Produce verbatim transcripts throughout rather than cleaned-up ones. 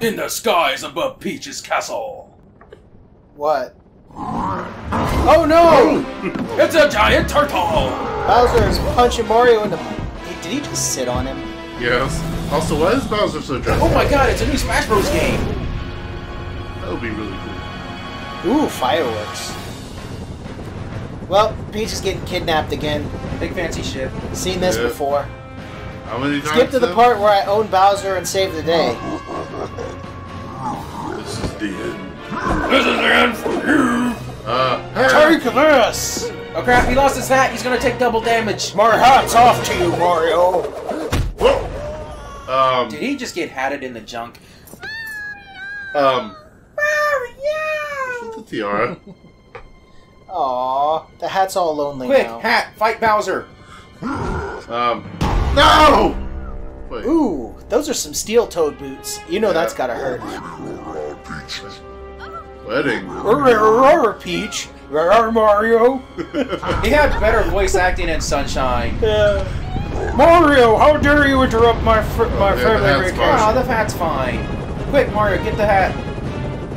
In the skies above Peach's castle. What? Oh no! It's a giant turtle! Bowser is punching Mario in the... Did he just sit on him? Yes. Also, why is Bowser so dressed? Oh my god, it's a new Smash Bros. Game! That would be really cool. Ooh, fireworks. Well, Peach is getting kidnapped again. Big fancy shit. Seen this yeah. before. How many times Skip to the now? part where I own Bowser and save the day. This is the end. This is the end for you! Uh, Take this! Oh crap, he lost his hat. He's gonna take double damage. My hat's off to you, Mario. Whoa. Um, Did he just get hatted in the junk? Um. Mario! Look at the tiara. Aww, the hat's all lonely Quick, now. Quick, hat, fight Bowser. um. No! Wait. Ooh, those are some steel-toed boots. You know yeah. that's gotta hurt. Wedding. Peach. Mario. He had better voice acting in Sunshine. Yeah. Mario, how dare you interrupt my fr oh, my family recording? Oh, the hat's fine. Quick, Mario, get the hat.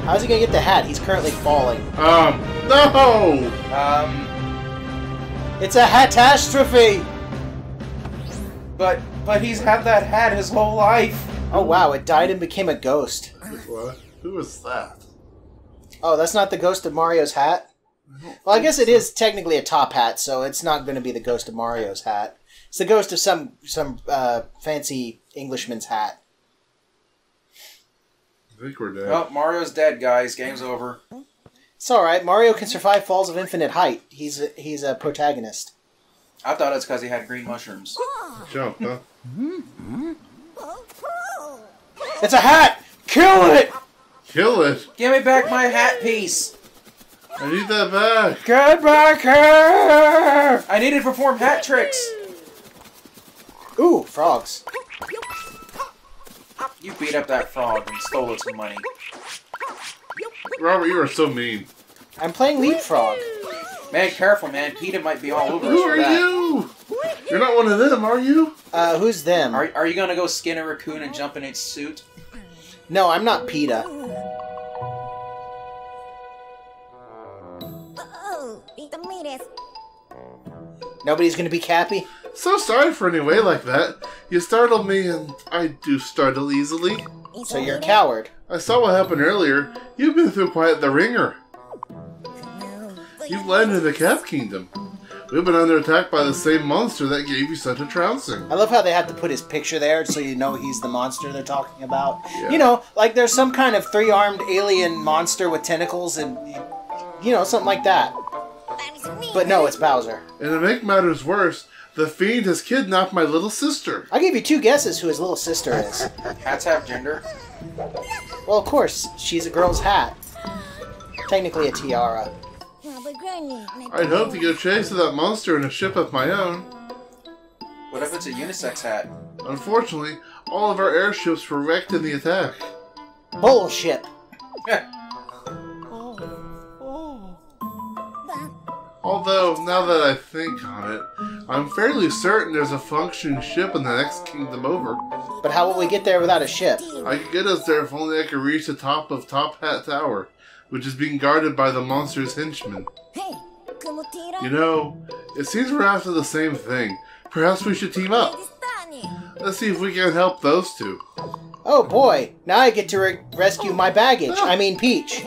How's he gonna get the hat? He's currently falling. Um, no. Um, it's a catastrophe. But but he's had that hat his whole life. Oh wow! It died and became a ghost. What? Who was that? Oh, that's not the ghost of Mario's hat? Well, I guess it is technically a top hat, so it's not going to be the ghost of Mario's hat. It's the ghost of some some uh, fancy Englishman's hat. I think we're dead. Well, Mario's dead, guys. Game's over. It's all right. Mario can survive falls of infinite height. He's a, he's a protagonist. I thought it's because he had green mushrooms. Jump, huh? It's a hat! Kill it! Kill it! Give me back my hat piece! I need that back! Get back here! I need to perform hat tricks! Ooh, frogs. You beat up that frog and stole its money. Robert, you are so mean. I'm playing leapfrog. Man, careful, man. PETA might be all over us for that. Who are you? You're not one of them, are you? Uh, who's them? Are, are you gonna go skin a raccoon and jump in its suit? No, I'm not PETA. Nobody's gonna be Cappy? So sorry for any way like that. You startled me, and I do startle easily. So you're a coward. I saw what happened earlier. You've been through quite the ringer. You've led into the Cap Kingdom. We've been under attack by the same monster that gave you such a trouncing. I love how they have to put his picture there so you know he's the monster they're talking about. Yeah. You know, like there's some kind of three-armed alien monster with tentacles and, you know, something like that. But no, it's Bowser. And to make matters worse, the fiend has kidnapped my little sister. I'll give you two guesses who his little sister is. Hats have gender. Well, of course, she's a girl's hat. Technically a tiara. I'd hope to go chase that monster in a ship of my own. What if it's a unisex hat? Unfortunately, all of our airships were wrecked in the attack. Bullshit. Yeah. Although, now that I think on it, I'm fairly certain there's a functioning ship in the next kingdom over. But how will we get there without a ship? I could get us there if only I could reach the top of Top Hat Tower, which is being guarded by the monster's henchmen. You know, it seems we're after the same thing. Perhaps we should team up. Let's see if we can help those two. Oh boy, now I get to re rescue my baggage. Oh. I mean Peach.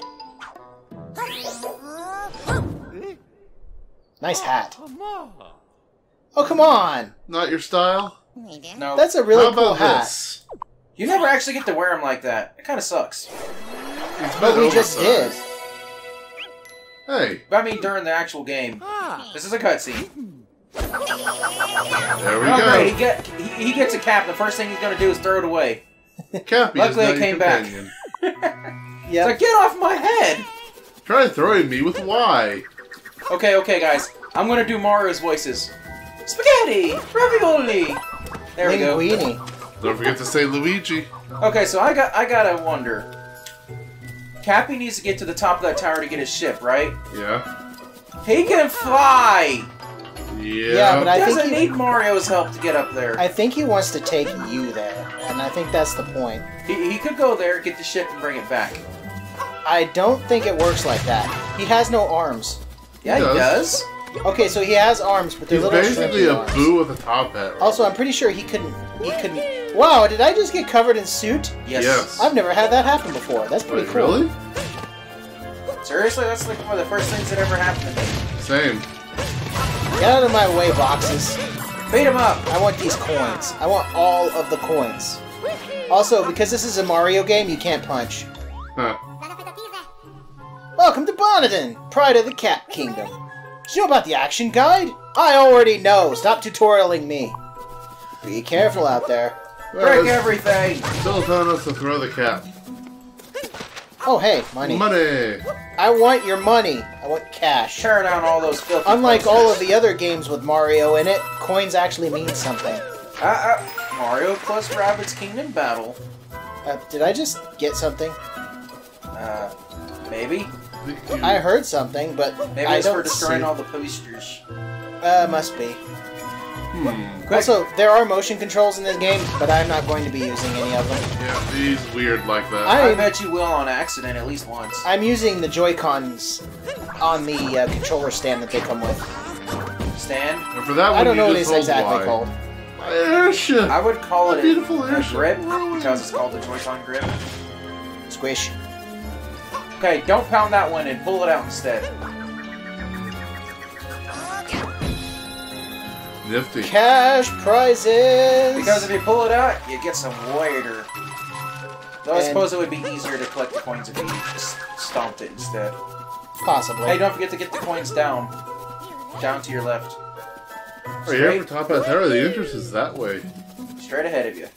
Nice hat. Oh, come on! Not your style? No. That's a really cool hat. This? You never actually get to wear them like that. It kind of sucks. But we just did. Hey. I mean, during the actual game. This is a cutscene. There we go. Right, he, get, he, he gets a cap. The first thing he's going to do is throw it away. Cappy Luckily, it came companion. back. Yeah. Like, get off my head! Try throwing me with Y. Okay, okay, guys. I'm gonna do Mario's voices. Spaghetti! Ravioli! There we go. Linguini. Don't forget to say Luigi. Okay, so I got I gotta wonder. Cappy needs to get to the top of that tower to get his ship, right? Yeah. He can fly! Yeah, yeah, but I think he doesn't need Mario's help to get up there. I think he wants to take you there, and I think that's the point. He, he could go there, get the ship, and bring it back. I don't think it works like that. He has no arms. Yeah, he does. He does. Okay, so he has arms, but they're He's little basically a arms. Boo with a top hat. Right? Also, I'm pretty sure he couldn't. He couldn't. Wow, did I just get covered in soot? Yes. yes. I've never had that happen before. That's pretty Wait, cool. Really? Seriously, that's like one of the first things that ever happened to me. Same. Get out of my way, boxes. Beat them up. I want these coins. I want all of the coins. Also, because this is a Mario game, you can't punch. Huh. Welcome to Bonneton, pride of the Cap Kingdom. Did you know about the action guide? I already know. Stop tutorialing me. Be careful out there. Well, break everything. Still telling us to throw the cap. Oh, hey, money. Money. I want your money. I want cash. Tear down all those filthy Unlike posters. all of the other games with Mario in it, coins actually mean something. Uh, uh, Mario plus Rabbids Kingdom Battle. Uh, did I just get something? Uh, maybe. I heard something, but maybe I it's don't for destroying see. all the posters. Uh, must be. Hmm. Also, there are motion controls in this game, but I'm not going to be using any of them. Yeah, these weird like that. I, I bet you will on accident at least once. I'm using the Joy-Cons on the uh, controller stand that they come with. Stand? And for that one, I don't you know what it's exactly y. called. My airship. I would call it a, beautiful a grip because it's called the Joy-Con grip. Squish. Okay, don't pound that one and pull it out instead. Nifty. Cash prizes! Because if you pull it out, you get some later. Though and I suppose it would be easier to collect the coins if you just stomped it instead. Possibly. Hey, don't forget to get the coins down. Down to your left. Are you ever top out there? The entrance is that way. Straight ahead of you.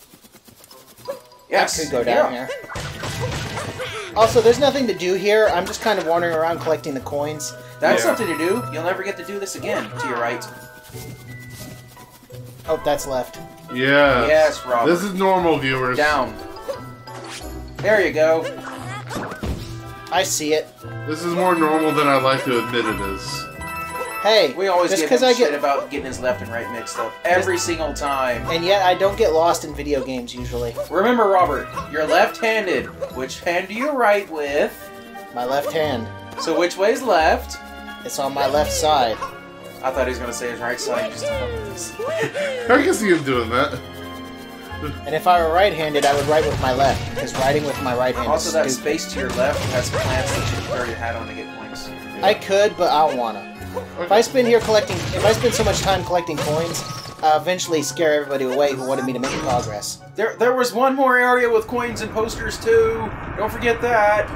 Yes! I could go down yeah. here. Also, there's nothing to do here. I'm just kind of wandering around collecting the coins. That's yeah. something to do. You'll never get to do this again. To your right. Oh, that's left. Yeah. Yes, Robert. This is normal, viewers. Down. There you go. I see it. This is more normal than I like to admit it is. Hey, we always get shit get... about getting his left and right mixed up every just... single time. And yet, I don't get lost in video games usually. Remember, Robert, you're left-handed. Which hand do you write with? My left hand. So which way's left? It's on my left side. I thought he was going to say his right side. Just I can see him doing that. And if I were right-handed, I would write with my left, because writing with my right hand also, is Also, that stupid. space to your left has plants that you can throw your hat on to get points. Yeah. I could, but I don't want to. Okay. If I spend here collecting, if I spend so much time collecting coins, I eventually scare everybody away who wanted me to make progress. There, there was one more area with coins and posters, too. Don't forget that.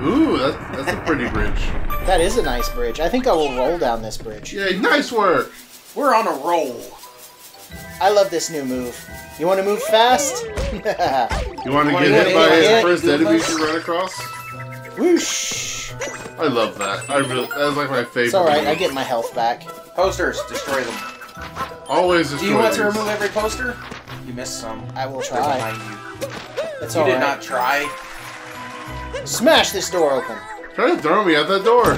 Ooh, that's, that's a pretty bridge. That is a nice bridge. I think I will roll down this bridge. Yeah, nice work! We're on a roll. I love this new move. You want to move fast? You want to get hit by his first enemies you run across? Whoosh! I love that. I really, that was like my favorite. It's alright, I get my health back. Posters, destroy them. Always destroy them. Do you want to remove every poster? You missed some. I will try. That's all right. You did not try. Smash this door open. Try to throw me at that door.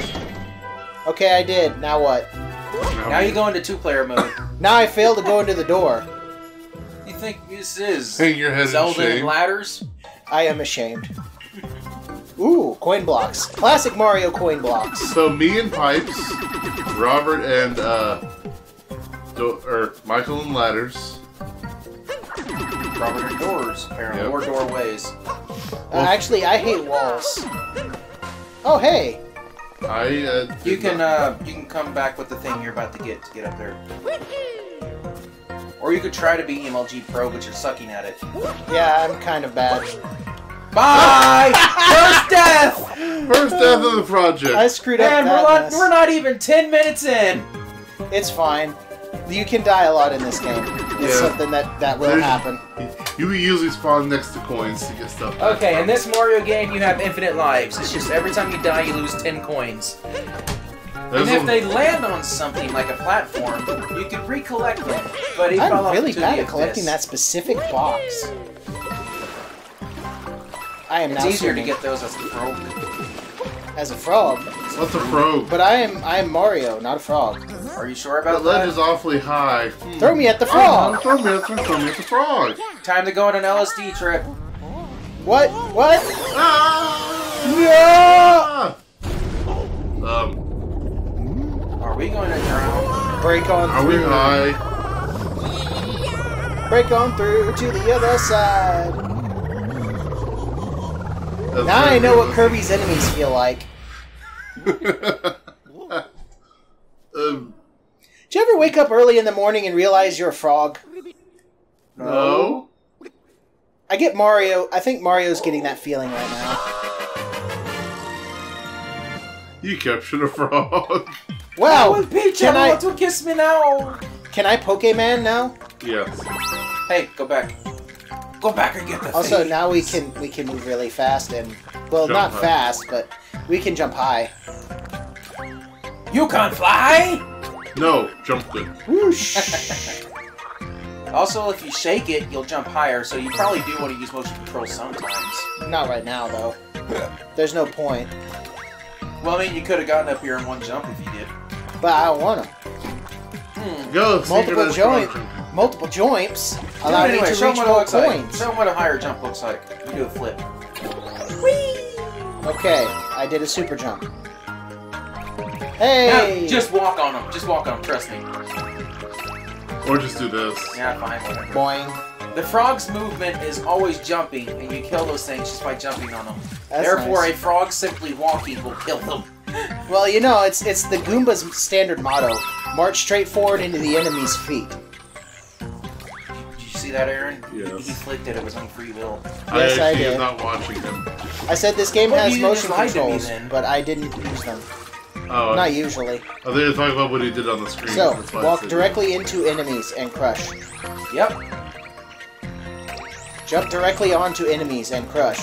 Okay, I did. Now what? Now, now you go into two-player mode. Now I fail to go into the door. You think this is Hang your head Zelda and ladders? I am ashamed. Ooh, coin blocks. Classic Mario coin blocks. So me and Pipes, Robert and uh, do or Michael and ladders. Robert and doors, apparently, yep. or doorways. Uh, actually, I hate walls. Oh hey! I uh, you can uh, you can come back with the thing you're about to get to get up there, or you could try to be M L G Pro, but you're sucking at it. Yeah, I'm kind of bad. Bye! First death! First death of the project. I screwed up. And we're not we're not even ten minutes in. It's fine. You can die a lot in this game. It's yeah. something that that will There's, happen. You usually spawn next to coins to get stuff. Okay, in this Mario game, you have infinite lives. It's just every time you die, you lose ten coins. There's and if a... they land on something like a platform, you can recollect them. But I'm really bad at collecting this. that specific box. I am. It's now easier swimming. to get those as a frog. As a frog. What's a frog? But I am I am Mario, not a frog. Are you sure about that? That ledge is awfully high. Hmm. Throw me at the frog! Oh, throw, me at, throw me at the frog! Time to go on an L S D trip. What? What? Ah! No! Um. Are we going to drown? Break on Are through. Are we high? Break on through to the other side. That's now I know what Kirby's enemies feel like. um. Do you ever wake up early in the morning and realize you're a frog? No. I get Mario. I think Mario's getting that feeling right now. You captured a frog. Wow. Well, Peach, can I want to kiss me now? Can I Pokemon now? Yes. Hey, go back. Go back and get the Also, thing. Now we can we can move really fast and well, jump not high. fast, but we can jump high. You can't fly. No, jump good. Whoosh. Also, if you shake it, you'll jump higher, so you probably do want to use motion control sometimes. Not right now, though. There's no point. Well, I mean, you could have gotten up here in one jump if you did. But I don't want to. Hmm. Go, multiple joints. Multiple joints allow me anyway, to reach more points. Like. Show them what a higher jump looks like. You do a flip. Whee! Okay, I did a super jump. Hey! Now, just walk on them. Just walk on them. Trust me. Or just do this. Yeah, fine. Whatever. Boing. The frog's movement is always jumping, and you kill those things just by jumping on them. That's Therefore, nice. a frog simply walking will kill them. Well, you know, it's it's the Goomba's standard motto: march straight forward into the enemy's feet. Did you see that, Aaron? Yes. He flicked it. It was on free will. Yes, I, I did. Am not watching him. I said this game well, has motion controls, me, but I didn't use them. Oh, Not I, usually. I think you're talking about what he did on the screen. So, walk directly into enemies and crush. Yep. Jump directly onto enemies and crush.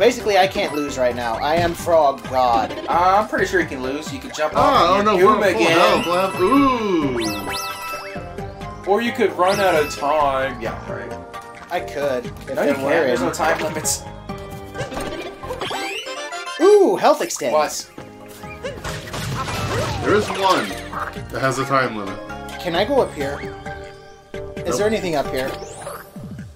Basically, I can't lose right now. I am Frog God. Uh, I'm pretty sure you can lose. You can jump oh, off and oh, no, again. Ooh. Or you could run out of time. Yeah, right. I could. If no, you can't. There's no time limits. Ooh, health extends. What? There is one that has a time limit. Can I go up here? Is nope. there anything up here?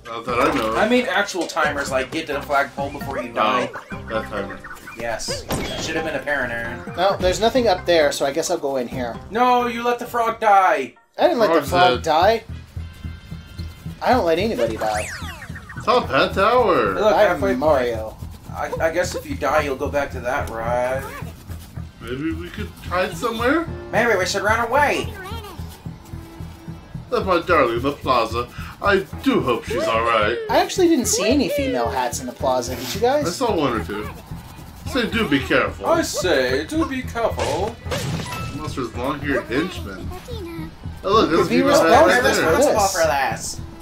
Not that I know of. I mean actual timers, like get to the flagpole before you die. Oh, that timer. Yes. That should have been apparent, Aaron. No, there's nothing up there, so I guess I'll go in here. No, you let the frog die! I didn't Frog's let the frog dead. die. I don't let anybody die. Top Hat Tower! Look, I'm Mario. I, I guess if you die, you'll go back to that ride. Maybe we could hide somewhere? Maybe we should run away! That's my darling in the plaza. I do hope she's alright. I actually didn't see any female hats in the plaza, did you guys? I saw one or two. I say, do be careful. I say, do be careful. Unless there's long-haired henchmen. Oh, look, there's a female hat right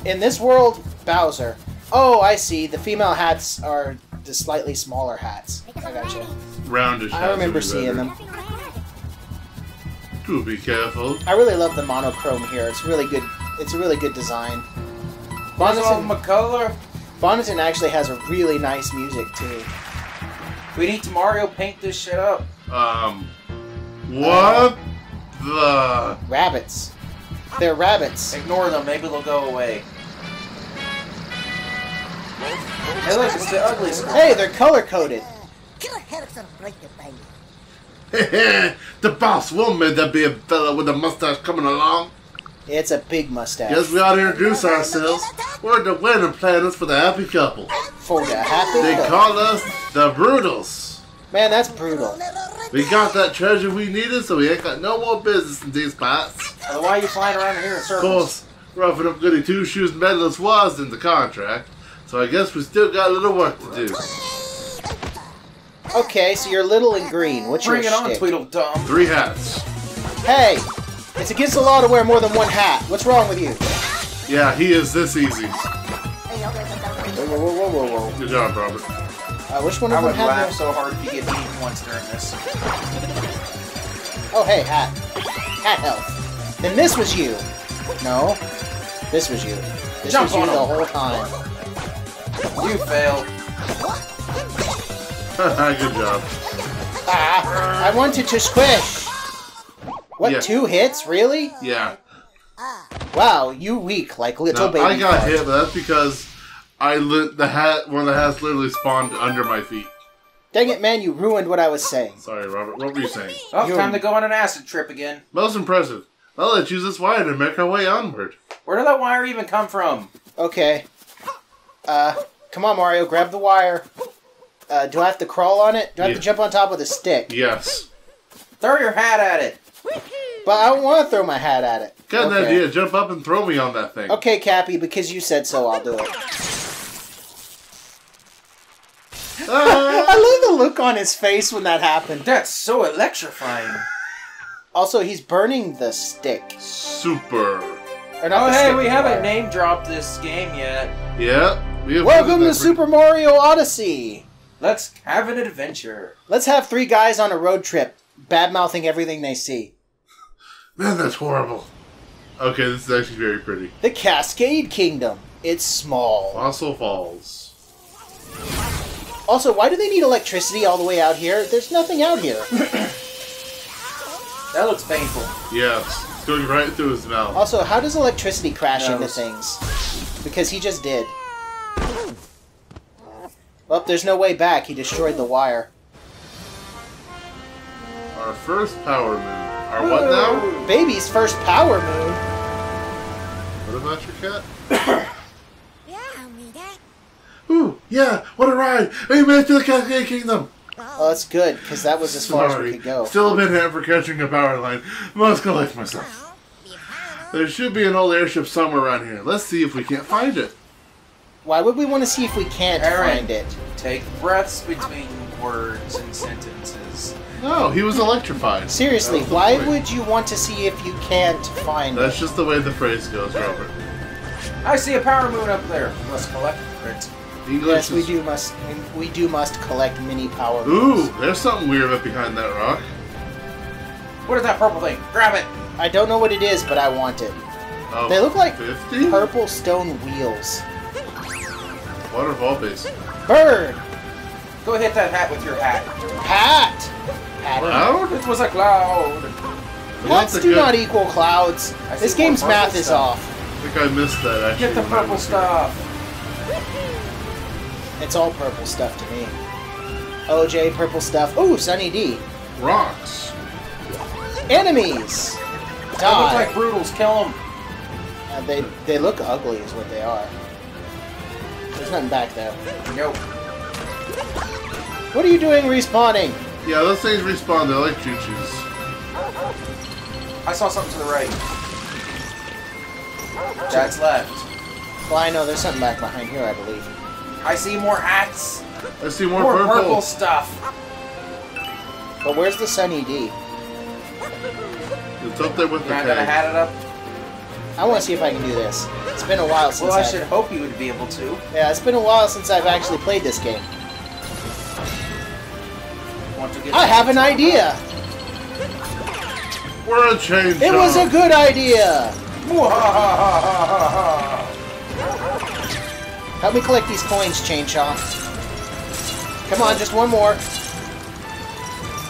there. In this world, Bowser. Oh, I see. The female hats are the slightly smaller hats. I gotcha. Roundish hats. I remember seeing them. Do be careful. I really love the monochrome here. It's really good. It's a really good design. Bonneton McCullough. Bonneton actually has a really nice music too. We need to Mario paint this shit up. Um. What uh, the? Rabbits. They're rabbits. Ignore them. Maybe they'll go away. Hey, look, it's the ugly stuff. Hey, they're color-coded. The boss woman, that be a fella with a mustache coming along. It's a big mustache. Yes, we ought to introduce ourselves. We're the wedding planners for the happy couple. For the happy They couple. call us the Brutals. Man, that's brutal. We got that treasure we needed, so we ain't got no more business in these parts. So why are you flying around here in circles? Of course, roughing up goody two-shoes medalist was in the contract. So I guess we still got a little work to do. Okay, so you're little and green. What's Bring your Bring it shtick? on, Tweedledum. Three hats. Hey, it's against the law to wear more than one hat. What's wrong with you? Yeah, he is this easy. Whoa, whoa, whoa, whoa, whoa. Good job, Robert. Uh, which one of I would laugh there? so hard if you get beaten once during this. Oh, hey, hat. Hat health. Then this was you. No, this was you. This Jump was you on the him. whole time. You failed. Good job. Ah, I wanted to squish. What, yeah. two hits? Really? Yeah. Wow, you weak like little no, baby. I got card. hit, but that's because I lit the hat. One of the hats literally spawned under my feet. Dang it, man! You ruined what I was saying. Sorry, Robert. What were you saying? Oh, you time to go on an acid trip again. Most impressive. Well, let's use this wire to make our way onward. Where did that wire even come from? Okay. Uh, come on, Mario. Grab the wire. Uh, do I have to crawl on it? Do I have yeah. to jump on top with a stick? Yes. Throw your hat at it. But I don't want to throw my hat at it. Got okay. an idea. Jump up and throw me on that thing. Okay, Cappy. Because you said so, I'll do it. Uh, I love the look on his face when that happened. That's so electrifying. Also, he's burning the stick. Super. Or not oh, hey, we haven't name dropped this game yet. Yeah. We have Welcome to Super Mario Odyssey. Let's have an adventure. Let's have three guys on a road trip, bad-mouthing everything they see. Man, that's horrible. Okay, this is actually very pretty. The Cascade Kingdom. It's small. Fossil Falls. Also, why do they need electricity all the way out here? There's nothing out here. That looks painful. Yeah, it's going right through his mouth. Also, how does electricity crash no. into things? Because he just did. Well, there's no way back. He destroyed the wire. Our first power move. Our Ooh. what now? Baby's first power move. What about your cat? Ooh, yeah, what a ride! We made it to the Cascade Kingdom! Oh, that's good, because that was as Sorry. far as we could go. Still a bit hurt for catching a power line. Must collect myself. There should be an old airship somewhere around here. Let's see if we can't find it. Why would we want to see if we can't Aaron, find it? Take breaths between words and sentences. No, he was electrified. Seriously, why point. would you want to see if you can't find that's it? That's just the way the phrase goes, Robert. I see a power moon up there. Must collect it. English yes, we do must we do must collect mini power moves. Ooh, there's something weird up behind that rock. What is that purple thing? Grab it! I don't know what it is, but I want it. Um, they look like fifty purple stone wheels. Waterfall base. Bird! Go hit that hat with your hat. Hat! Hat. Cloud? It was a cloud. Hats do good. not equal clouds. I this game's math stuff. is off. I think I missed that, actually. Get the purple stuff. It's all purple stuff to me. O J, purple stuff. Ooh, Sunny D. Rocks. Enemies. Die. They look like brutals. Kill them. Uh, they, they look ugly is what they are. There's nothing back there. Nope. What are you doing respawning? Yeah, those things respawn. They're like choo-choos. I saw something to the right. That's left. Well, I know there's something back behind here, I believe. I see more hats. I see more, more purple. purple stuff. But where's the Sunny D? It's up there with You're the not gonna hat it up? I want to see if I can do this. It's been a while since Well, I I've... should hope you would be able to. Yeah, it's been a while since I've actually played this game. Want to get I have an idea. We're a change. It was a good idea. Help me collect these coins, Chainsaw. Come on, just one more.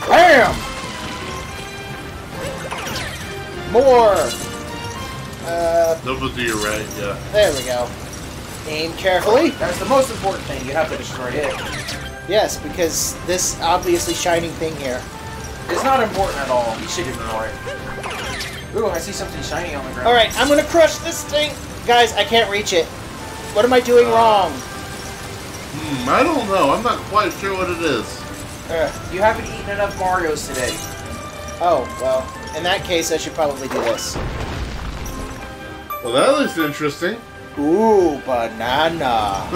Bam! More! Uh... Double to your right, yeah. There we go. Aim carefully. That's the most important thing. You have to destroy it. Yes, because this obviously shining thing here. It's not important at all. You should ignore it. Ooh, I see something shiny on the ground. Alright, I'm gonna crush this thing! Guys, I can't reach it. What am I doing uh, wrong? Hmm, I don't know. I'm not quite sure what it is. Uh, you haven't eaten enough Marios today. Oh, well, in that case, I should probably do this. Well, that looks interesting. Ooh, banana.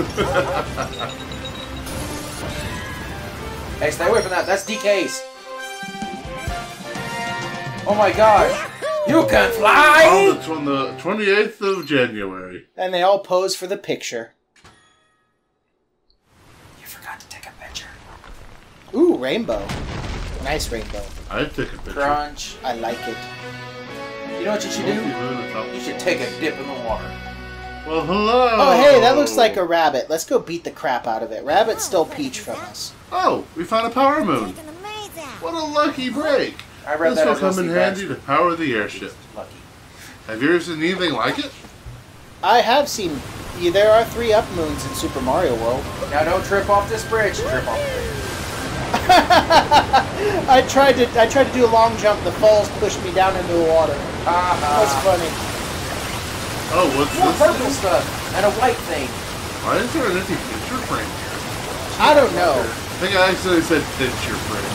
Hey, stay away from that. That's D K's. Oh, my God. You can fly! On the twenty-eighth of January. And they all pose for the picture. You forgot to take a picture. Ooh, rainbow. Nice rainbow. I took a picture. Crunch. I like it. You know what you should do? You should take a dip in the water. Well, hello! Oh, hey, that looks like a rabbit. Let's go beat the crap out of it. Rabbit stole Peach from us. Oh, we found a power moon. What a lucky break. I read this that will come in handy to power the airship. Lucky. Have you ever seen anything like it? I have seen. Yeah, there are three up moons in Super Mario World. Now don't trip off this bridge. Trip off the bridge. I tried to. I tried to do a long jump. The falls pushed me down into the water. Uh-huh. That's funny. Oh, what's More this? Purple thing? Stuff and a white thing. Why is there an empty picture frame here? I don't know. I think I accidentally said picture frame.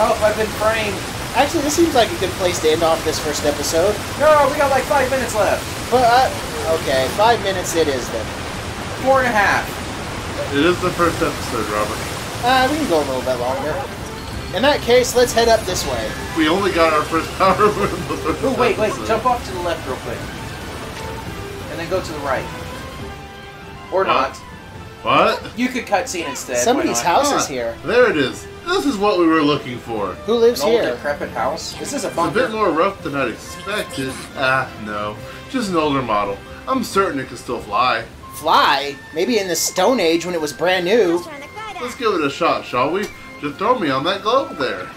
Oh, I've been framed. Actually, this seems like a good place to end off this first episode. No, we got like five minutes left. But I, okay, five minutes it is then. Four and a half. It is the first episode, Robert. Uh, we can go a little bit longer. In that case, let's head up this way. We only got our first power move in the first Oh, wait, episode. wait, jump off to the left real quick. And then go to the right. Or what? not. What? You could cutscene instead. Somebody's house is here. There it is. This is what we were looking for. Who lives an old, here? An old decrepit house. This is a bunker. It's a bit more rough than I'd expected. Ah, no. Just an older model. I'm certain it can still fly. Fly? Maybe in the Stone Age when it was brand new. Let's give it a shot, shall we? Just throw me on that globe there.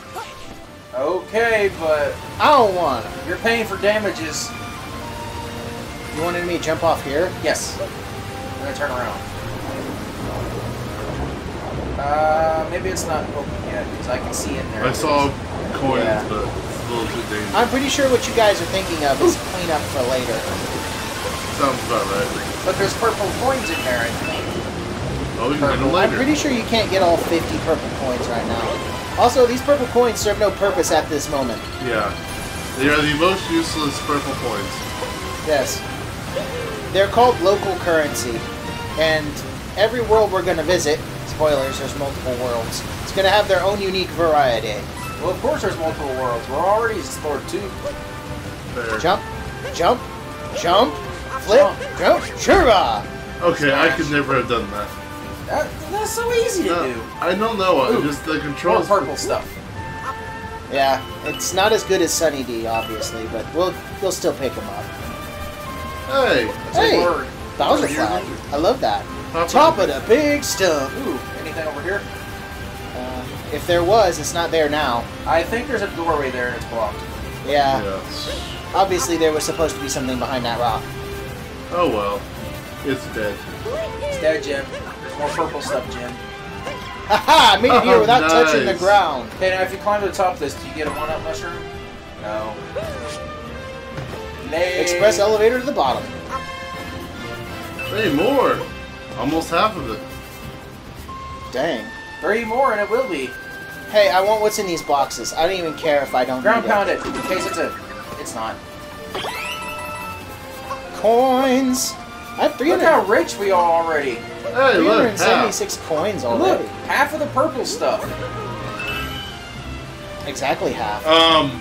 Okay, but... I don't want to. You're paying for damages. You wanted me to jump off here? Yes. I'm going to turn around. Uh, maybe it's not open yet, because I can see in there. I saw coins, yeah. But it's a little too dangerous. I'm pretty sure what you guys are thinking of is clean up for later. Sounds about right. But there's purple coins in there, I think. Oh, you I'm pretty sure you can't get all fifty purple coins right now. Also, these purple coins serve no purpose at this moment. Yeah. They are the most useless purple coins. Yes. They're called local currency. And every world we're going to visit, spoilers, there's multiple worlds, it's going to have their own unique variety. Well, of course there's multiple worlds. We're already explored two. Fair. Jump. Jump. Jump. Flip, jump, shura! Okay, Smash. I could never have done that. that that's so easy no, to do. I don't know. Ooh, just the controls. More purple stuff. Yeah, it's not as good as Sunny D, obviously, but we'll we'll still pick him up. Hey, hey, Bowser flag! I love that. Top, Top of the big stump. Ooh, anything over here? Uh, if there was, it's not there now. I think there's a doorway there and it's blocked. Yeah. yeah. Obviously, there was supposed to be something behind that rock. Oh well, it's dead. It's dead, Jim. There's more purple stuff, Jim. Haha! Made it here oh, without nice. touching the ground. Okay, now if you climb to the top of this, do you get a one-up mushroom? No. Lay. Express elevator to the bottom. Three more. Almost half of it. Dang. Three more, and it will be. Hey, I want what's in these boxes. I don't even care if I don't. Ground pound it. it in case it's a. It's not. Coins. I have three hundred. Look how rich we are already. Hey, three hundred seventy-six look, coins already. Look, half of the purple stuff. Exactly half. Um.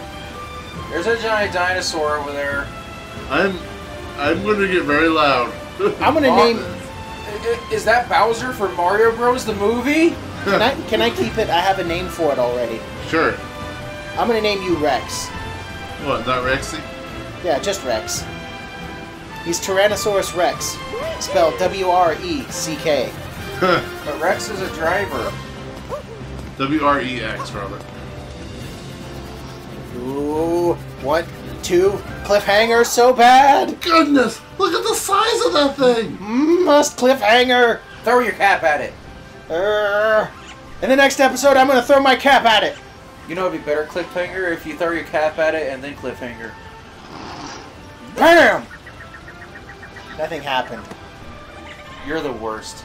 There's a giant dinosaur over there. I'm, I'm gonna get very loud. I'm gonna name. Is that Bowser for Mario Bros. The movie? Can I, can I keep it? I have a name for it already. Sure. I'm gonna name you Rex. What? Not Rexy? Yeah, just Rex. He's Tyrannosaurus Rex, spelled W R E C K. But Rex is a driver. W R E X, Robert. Ooh, one, two, cliffhanger so bad! Goodness, look at the size of that thing! Must cliffhanger! Throw your cap at it. Uh, in the next episode, I'm going to throw my cap at it. You know it would be better cliffhanger if you throw your cap at it and then cliffhanger. Bam! Nothing happened. You're the worst.